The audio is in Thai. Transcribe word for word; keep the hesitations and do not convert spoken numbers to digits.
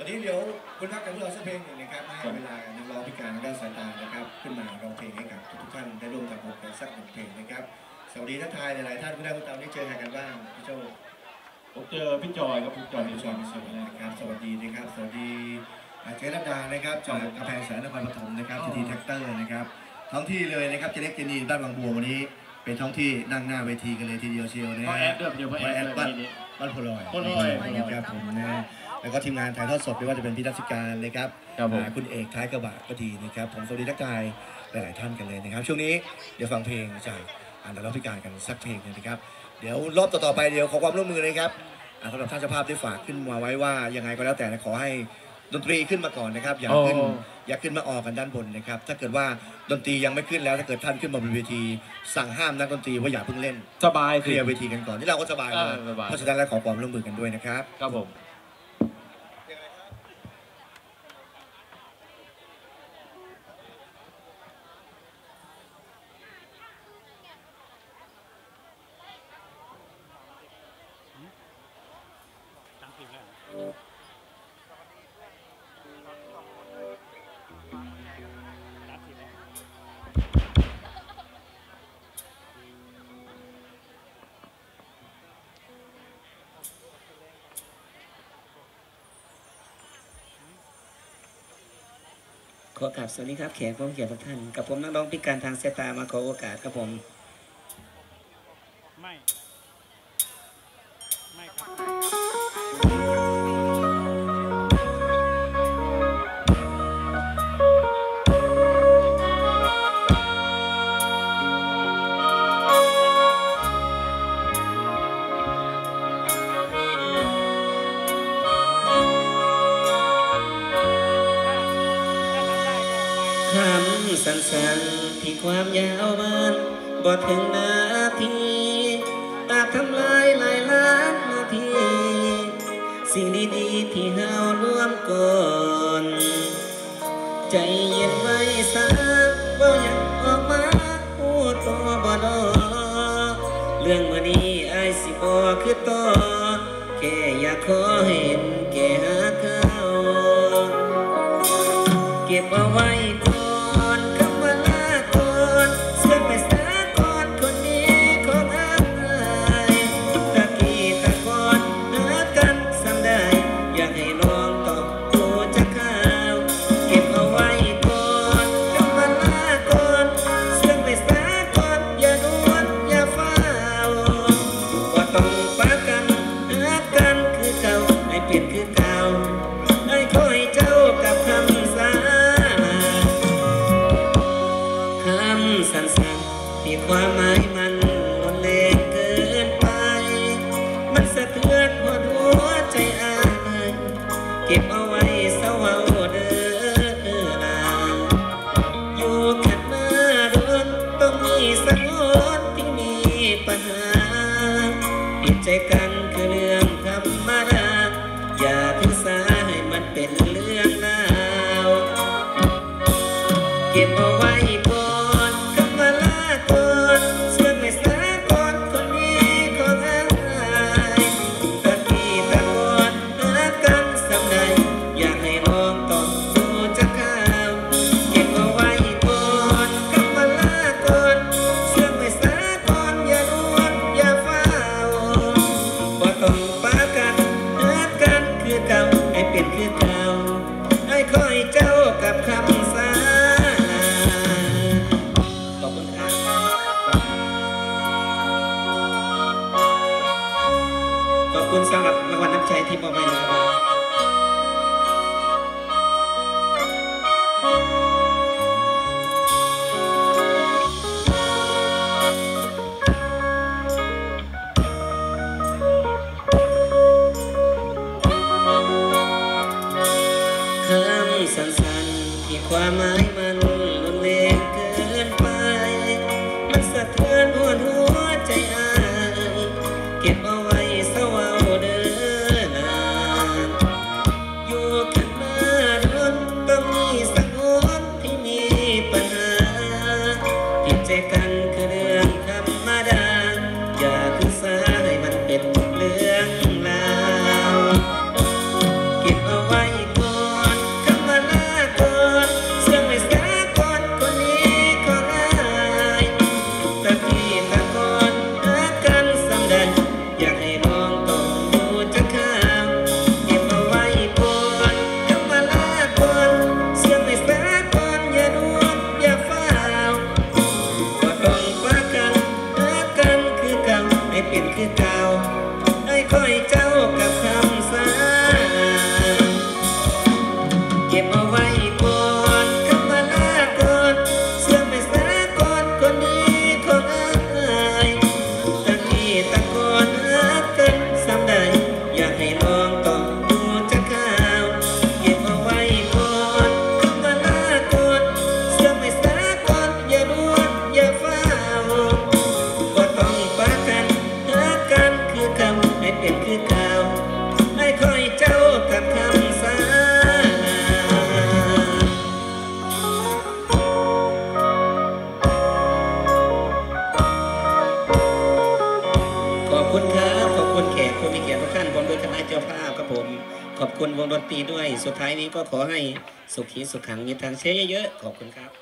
ตอนนี้เดี๋ยวคุณพักกับพวกเราสักเพลงหนึ่งนะครับให้เวลานักร้องพิการด้านสายตานะครับขึ้นมาร้องเพลงให้กับทุกท่านได้ร่วมกันกันสักหนึ่งเพลงนะครับสวัสดีท่านทายหลายๆท่านคุณได้คุณตามได้เจอกันบ้างพี่โจผมเจอพี่จอยครับพี่จอยพี่จอยสวัสดีนะครับสวัสดีนะครับสวัสดีเจรัตดานะครับจากกำแพงแสนนครปฐมนะครับทีทีแท็กเตอร์นะครับท้องที่เลยนะครับเจเล็กเจนีบ้านบางบัววันนี้เป็นท้องที่นั่งหน้าเวทีกันเลยทีเดียวเชียวนะฮะแอดเดือบเดียวแอดบ้านบ้านพลอยพลอยครับผมนะแล้วก็ทีมงานถ่ายทอดสดไม่ว่าจะเป็นพี่รัชการนะครับคุณเอกท้ายกระบะก็ดีนะครับผมสวัสดีทักทายหลายๆท่านกันเลยนะครับช่วงนี้เดี๋ยวฟังเพลงจากอันดับร้องพิการกันสักเพลงนะครับเดี๋ยวรอบต่อๆไปเดี๋ยวขอความร่วมมือเลยครับสำหรับท่านเจ้าภาพได้ฝากขึ้นมาไว้ว่ายังไงก็แล้วแต่ขอให้ดนตรีขึ้นมาก่อนนะครับอย่าขึ้นอย่าขึ้นมาออกกันด้านบนนะครับถ้าเกิดว่าดนตรียังไม่ขึ้นแล้วถ้าเกิดท่านขึ้นมาบนเวทีสั่งห้ามนักดนตรีว่าอย่าเพิ่งเล่นสบายเคลียร์เวทีกันก่อนที่เราก็สบายเลยเพราะฉะนั้นแล้วขอความร่วมมือกันด้วยนะครับครับผมขอกราบสวัสดีครับแขกผู้เกียรติทุกท่านกับผมนักร้องพิการทางสายตามาขอโอกาสครับผมไม่ไม่ครับสั้นๆที่ความยาวมันบ่ถึงนาทีอาจทำลายหลายล้านนาทีสิ่งดีๆที่เฮาร่วมก่อนใจเย็นไว้ซะว่าอยากออกมาพูดต่อบ่ดอเรื่องมื้อนี้ไอ้สิบ่คือต่อแค่อยากขอเห็นแก่หาเขาเก็บเอาไว้ความหมายมันรุนแรงเกินไปมันสะเทือนหัวหัวใจอายเก็บเอาไว้เศร้าเด้อลาอยู่กันมาเดินต้องมีสักคนที่มีปัญหาปิดใจกันคือเรื่องธรรมดาอย่าถือสาให้มันเป็นเรื่องราวเก็บเอาไว้สำหรับรางวัลน้ำใจที่มอบให้นะครับคำสั้นๆที่ความหมายมันรุนแรงเกินไปมันสะเทือนหัวหัวใจอายเก็บเอาไว้เศร้าเก็บเอาไว้ ก็บเอาไว้ก่อนคำว่าลาก่อนเสื่อมไปซะก่อนคนดีของอายตะกี้ตะก่อนรักกันซ้ำใดอยากให้ลองต่อดูจักคราวเก็บเอาไว้ก่อนคำว่าลาก่อนเสื่อมไปซะก่อนอย่าด่วนอย่าเฝ้าก็ต้องปะกันรักกันคือคำให้เป็นคือเก่าให้คอยเจ้ากับคำสาขอบคุณครับขอบคุณแขกผู้มีเกียรติทุกท่านพร้อมด้วยคณะเจ้าภาพครับผมขอบคุณวงดนตรีด้วยสุดท้ายนี้ก็ขอให้สุขีสุขังมีทางเชยเยอะๆขอบคุณครับ